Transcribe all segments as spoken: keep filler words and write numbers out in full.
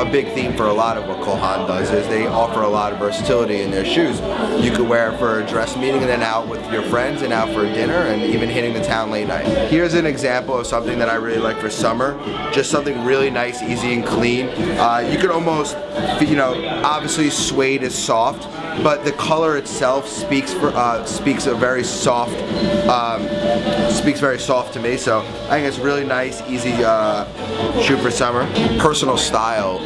a big theme for a lot of what Cole Haan does is they offer a lot of versatility in their shoes. You could wear it for a dress meeting and then out with your friends and out for dinner and even hitting the town late night. Here's an example of something that I really like for summer. Just something really nice, easy and clean. Uh, you could almost, you know, obviously suede is soft, but the color itself speaks for uh, speaks a very soft um, speaks very soft to me. So I think it's really nice, easy uh, shoe for summer. Personal style,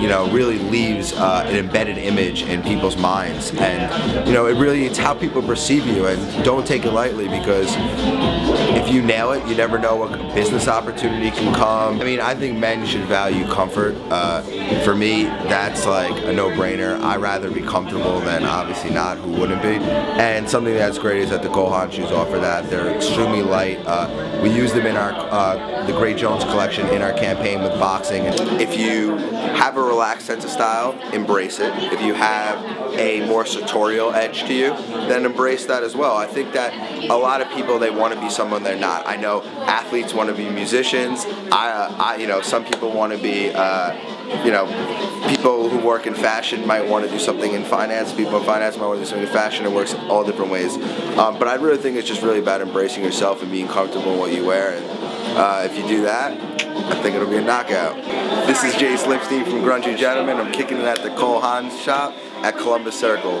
you know, really leaves uh, an embedded image in people's minds, and you know, it really it's how people perceive you, and don't take it lightly because if you nail it, you never know what business opportunity can come. I mean, I think men should value comfort. Uh, for me, that's like a no-brainer. I'd rather be comfortable than obviously not, who wouldn't be? And something that's great is that the Cole Haan shoes offer that. They're extremely light. Uh, we use them in our uh, the Gray Jones collection in our campaign with boxing. If you have a relaxed sense of style, embrace it. If you have a more sartorial edge to you, then embrace that as well. I think that a lot of people, they want to be someone they're not. I know athletes want to be musicians. I, uh, I you know, some people want to be, uh, you know, people who work in fashion might want to do something in finance. People in finance might want to do something in fashion. It works all different ways. Um, but I really think it's just really about embracing yourself and being comfortable in what you wear. And uh, if you do that, I think it'll be a knockout. This is Jace Lipstein from Grungy Gentlemen. I'm kicking it at the Cole Haan shop at Columbus Circle.